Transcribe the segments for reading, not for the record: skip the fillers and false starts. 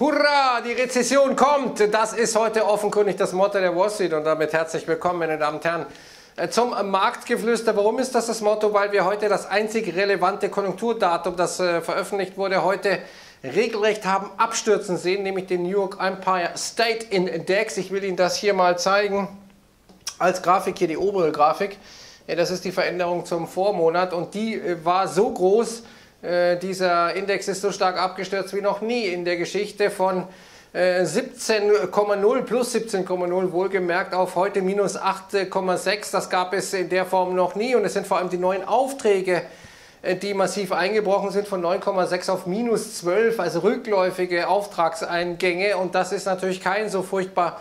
Hurra, die Rezession kommt. Das ist heute offenkundig das Motto der Wall Street und damit herzlich willkommen, meine Damen und Herren, zum Marktgeflüster. Warum ist das das Motto? Weil wir heute das einzig relevante Konjunkturdatum, das veröffentlicht wurde, heute regelrecht haben abstürzen sehen, nämlich den New York Empire State Index. Ich will Ihnen das hier mal zeigen als Grafik, hier die obere Grafik. Das ist die Veränderung zum Vormonat und die war so groß, dieser Index ist so stark abgestürzt wie noch nie in der Geschichte, von 17,0 plus 17,0 wohlgemerkt auf heute minus 8,6. Das gab es in der Form noch nie und es sind vor allem die neuen Aufträge, die massiv eingebrochen sind, von 9,6 auf minus 12, also rückläufige Auftragseingänge, und das ist natürlich kein so furchtbar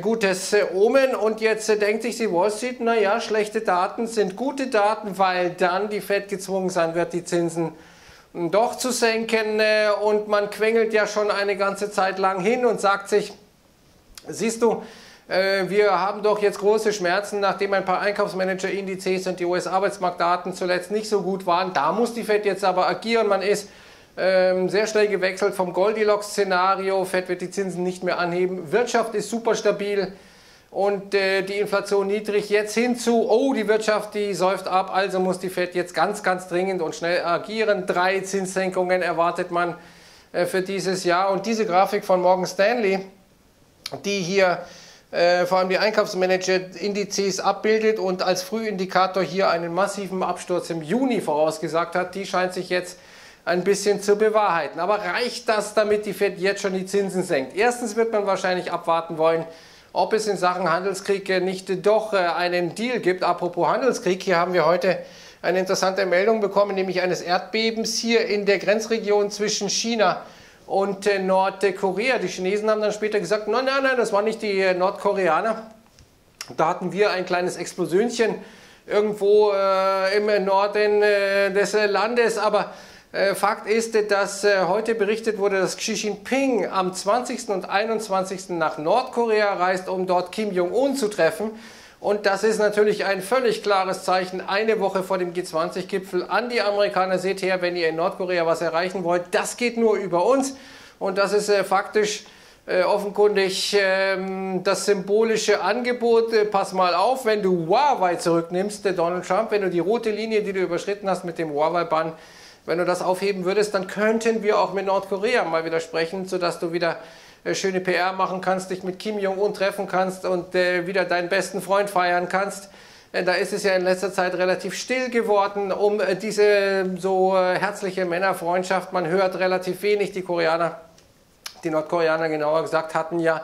gutes Omen. Und jetzt denkt sich die Wall Street, naja, schlechte Daten sind gute Daten, weil dann die Fed gezwungen sein wird, die Zinsen doch zu senken, und man quengelt ja schon eine ganze Zeit lang hin und sagt sich, siehst du, wir haben doch jetzt große Schmerzen, nachdem ein paar Einkaufsmanager-Indizes und die US-Arbeitsmarktdaten zuletzt nicht so gut waren. Da muss die Fed jetzt aber agieren. Man ist sehr schnell gewechselt vom Goldilocks-Szenario. Fed wird die Zinsen nicht mehr anheben. Wirtschaft ist super stabil und die Inflation niedrig. Jetzt hinzu, oh, die Wirtschaft, die säuft ab. Also muss die Fed jetzt ganz, ganz dringend und schnell agieren. 3 Zinssenkungen erwartet man für dieses Jahr. Und diese Grafik von Morgan Stanley, die hier vor allem die Einkaufsmanager-Indizes abbildet und als Frühindikator hier einen massiven Absturz im Juni vorausgesagt hat, die scheint sich jetzt ein bisschen zu bewahrheiten. Aber reicht das, damit die Fed jetzt schon die Zinsen senkt? Erstens wird man wahrscheinlich abwarten wollen, ob es in Sachen Handelskrieg nicht doch einen Deal gibt. Apropos Handelskrieg, hier haben wir heute eine interessante Meldung bekommen, nämlich eines Erdbebens hier in der Grenzregion zwischen China und Nordkorea. Die Chinesen haben dann später gesagt, nein, nein, nein, das waren nicht die Nordkoreaner. Da hatten wir ein kleines Explosionchen irgendwo im Norden des Landes. Aber Fakt ist, dass heute berichtet wurde, dass Xi Jinping am 20. und 21. nach Nordkorea reist, um dort Kim Jong-un zu treffen. Und das ist natürlich ein völlig klares Zeichen, eine Woche vor dem G20-Gipfel, an die Amerikaner: Seht her, wenn ihr in Nordkorea was erreichen wollt, das geht nur über uns. Und das ist faktisch offenkundig das symbolische Angebot. Pass mal auf, wenn du Huawei zurücknimmst, Donald Trump, wenn du die rote Linie, die du überschritten hast mit dem Huawei-Bann, wenn du das aufheben würdest, dann könnten wir auch mit Nordkorea mal wieder sprechen, sodass du wieder schöne PR machen kannst, dich mit Kim Jong-un treffen kannst und wieder deinen besten Freund feiern kannst. Da ist es ja in letzter Zeit relativ still geworden um diese so herzliche Männerfreundschaft. Man hört relativ wenig. Die Koreaner, die Nordkoreaner genauer gesagt, hatten ja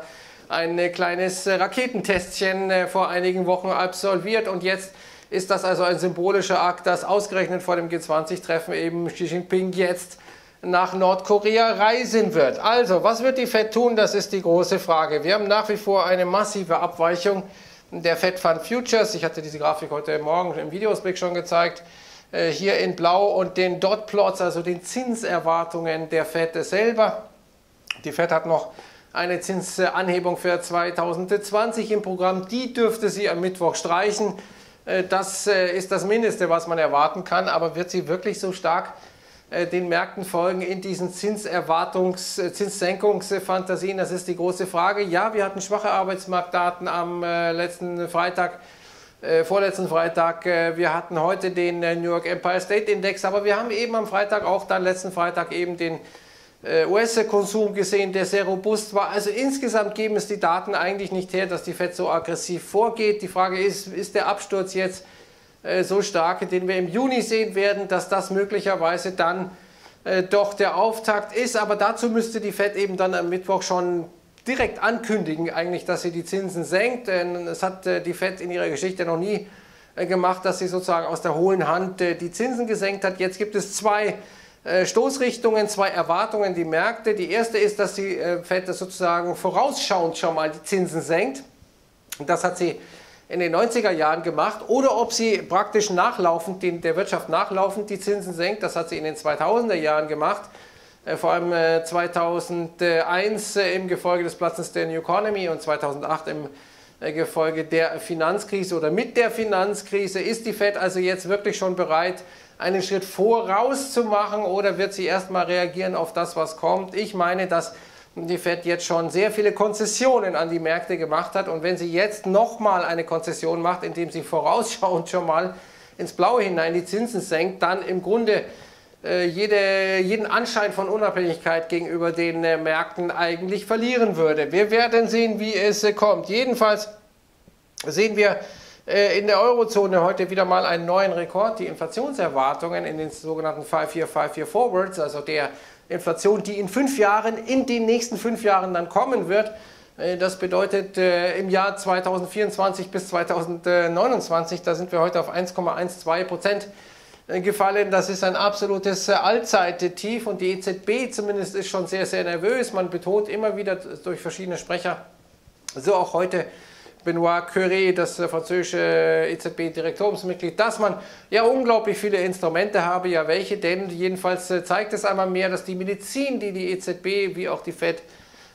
ein kleines Raketentestchen vor einigen Wochen absolviert. Und jetzt ist das also ein symbolischer Akt, dass ausgerechnet vor dem G20-Treffen eben Xi Jinping jetzt nach Nordkorea reisen wird. Also, was wird die Fed tun? Das ist die große Frage. Wir haben nach wie vor eine massive Abweichung der Fed Fund Futures. Ich hatte diese Grafik heute Morgen im Videoausblick schon gezeigt. Hier in Blau, und den Dot Plots, also den Zinserwartungen der Fed selber. Die Fed hat noch eine Zinsanhebung für 2020 im Programm. Die dürfte sie am Mittwoch streichen. Das ist das Mindeste, was man erwarten kann. Aber wird sie wirklich so stark den Märkten folgen in diesen Zinssenkungsfantasien? Das ist die große Frage. Ja, wir hatten schwache Arbeitsmarktdaten am vorletzten Freitag. Wir hatten heute den New York Empire State Index, aber wir haben eben am Freitag auch dann letzten Freitag eben den US-Konsum gesehen, der sehr robust war. Also insgesamt geben es die Daten eigentlich nicht her, dass die Fed so aggressiv vorgeht. Die Frage ist, ist der Absturz jetzt so stark, den wir im Juni sehen werden, dass das möglicherweise dann doch der Auftakt ist. Aber dazu müsste die Fed eben dann am Mittwoch schon direkt ankündigen, eigentlich, dass sie die Zinsen senkt. Es hat die Fed in ihrer Geschichte noch nie gemacht, dass sie sozusagen aus der hohlen Hand die Zinsen gesenkt hat. Jetzt gibt es zwei Stoßrichtungen, zwei Erwartungen, die Märkte. Die erste ist, dass die Fed das sozusagen vorausschauend schon mal die Zinsen senkt. Das hat sie in den 90er Jahren gemacht, oder ob sie praktisch nachlaufend, der Wirtschaft nachlaufend die Zinsen senkt. Das hat sie in den 2000er Jahren gemacht, vor allem 2001 im Gefolge des Platzes der New Economy und 2008 im Gefolge der Finanzkrise oder mit der Finanzkrise. Ist die Fed also jetzt wirklich schon bereit, einen Schritt voraus zu machen, oder wird sie erstmal reagieren auf das, was kommt? Ich meine, dass die Fed jetzt schon sehr viele Konzessionen an die Märkte gemacht hat. Und wenn sie jetzt nochmal eine Konzession macht, indem sie vorausschauend schon mal ins Blaue hinein die Zinsen senkt, dann im Grunde jeden Anschein von Unabhängigkeit gegenüber den Märkten eigentlich verlieren würde. Wir werden sehen, wie es kommt. Jedenfalls sehen wir in der Eurozone heute wieder mal einen neuen Rekord. Die Inflationserwartungen in den sogenannten 5-Year Forwards, also der Inflation, die in den nächsten 5 Jahren dann kommen wird. Das bedeutet im Jahr 2024 bis 2029, da sind wir heute auf 1,12% gefallen. Das ist ein absolutes Allzeittief und die EZB zumindest ist schon sehr, sehr nervös. Man betont immer wieder durch verschiedene Sprecher, so auch heute Benoit Curé, das französische EZB-Direktoriumsmitglied, dass man ja unglaublich viele Instrumente habe, ja welche, denn jedenfalls zeigt es einmal mehr, dass die Medizin, die die EZB, wie auch die Fed,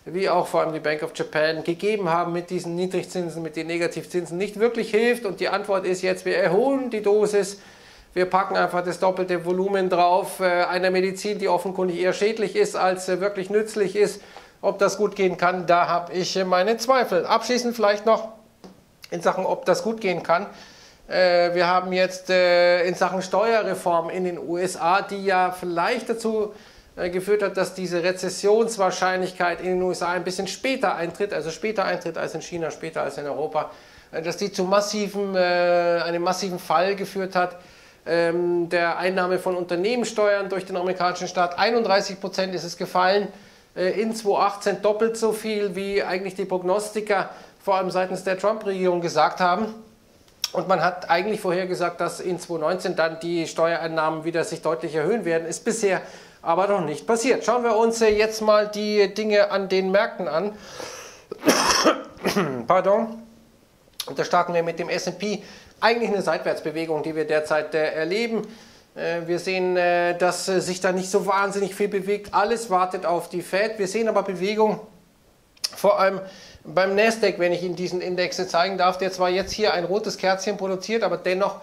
wie auch vor allem die Bank of Japan gegeben haben mit diesen Niedrigzinsen, mit den Negativzinsen, nicht wirklich hilft. Und die Antwort ist jetzt, wir erholen die Dosis, wir packen einfach das doppelte Volumen drauf, einer Medizin, die offenkundig eher schädlich ist, als wirklich nützlich ist. Ob das gut gehen kann, da habe ich meine Zweifel. Abschließend vielleicht noch in Sachen, ob das gut gehen kann. Wir haben jetzt in Sachen Steuerreform in den USA, die ja vielleicht dazu geführt hat, dass diese Rezessionswahrscheinlichkeit in den USA ein bisschen später eintritt, also später eintritt als in China, später als in Europa, dass die zu einem massiven Fall geführt hat. Der Einnahme von Unternehmenssteuern durch den amerikanischen Staat, 31% ist es gefallen. In 2018 doppelt so viel, wie eigentlich die Prognostiker vor allem seitens der Trump-Regierung gesagt haben. Und man hat eigentlich vorhergesagt, dass in 2019 dann die Steuereinnahmen wieder sich deutlich erhöhen werden. Ist bisher aber noch nicht passiert. Schauen wir uns jetzt mal die Dinge an den Märkten an. Pardon. Und da starten wir mit dem S&P. Eigentlich eine Seitwärtsbewegung, die wir derzeit erleben. Wir sehen, dass sich da nicht so wahnsinnig viel bewegt. Alles wartet auf die Fed. Wir sehen aber Bewegung, vor allem beim Nasdaq, wenn ich Ihnen diesen Index zeigen darf, der zwar jetzt hier ein rotes Kerzchen produziert, aber dennoch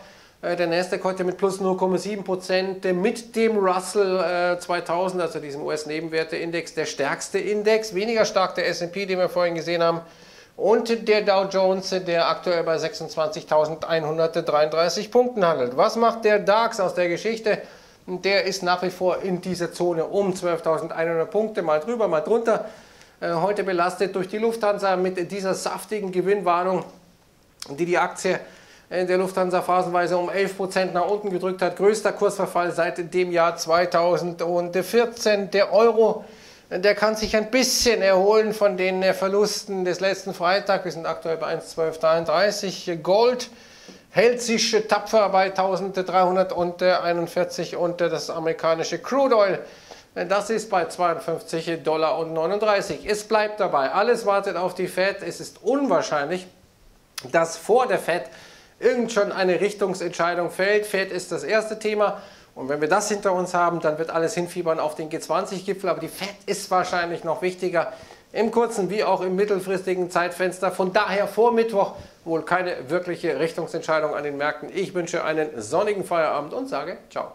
der Nasdaq heute mit plus 0,7% mit dem Russell 2000, also diesem US-Nebenwerteindex, der stärkste Index. Weniger stark der S&P, den wir vorhin gesehen haben. Und der Dow Jones, der aktuell bei 26.133 Punkten handelt. Was macht der DAX aus der Geschichte? Der ist nach wie vor in dieser Zone um 12.100 Punkte, mal drüber, mal drunter. Heute belastet durch die Lufthansa mit dieser saftigen Gewinnwarnung, die die Aktie der Lufthansa phasenweise um 11% nach unten gedrückt hat. Größter Kursverfall seit dem Jahr 2014. Der Euro. Der kann sich ein bisschen erholen von den Verlusten des letzten Freitags. Wir sind aktuell bei 1,1233. Gold hält sich tapfer bei 1341 und das amerikanische Crude Oil, das ist bei 52,39 Dollar. Es bleibt dabei. Alles wartet auf die Fed. Es ist unwahrscheinlich, dass vor der Fed irgend schon eine Richtungsentscheidung fällt. Fed ist das erste Thema. Und wenn wir das hinter uns haben, dann wird alles hinfiebern auf den G20-Gipfel. Aber die Fed ist wahrscheinlich noch wichtiger im kurzen wie auch im mittelfristigen Zeitfenster. Von daher vor Mittwoch wohl keine wirkliche Richtungsentscheidung an den Märkten. Ich wünsche einen sonnigen Feierabend und sage ciao.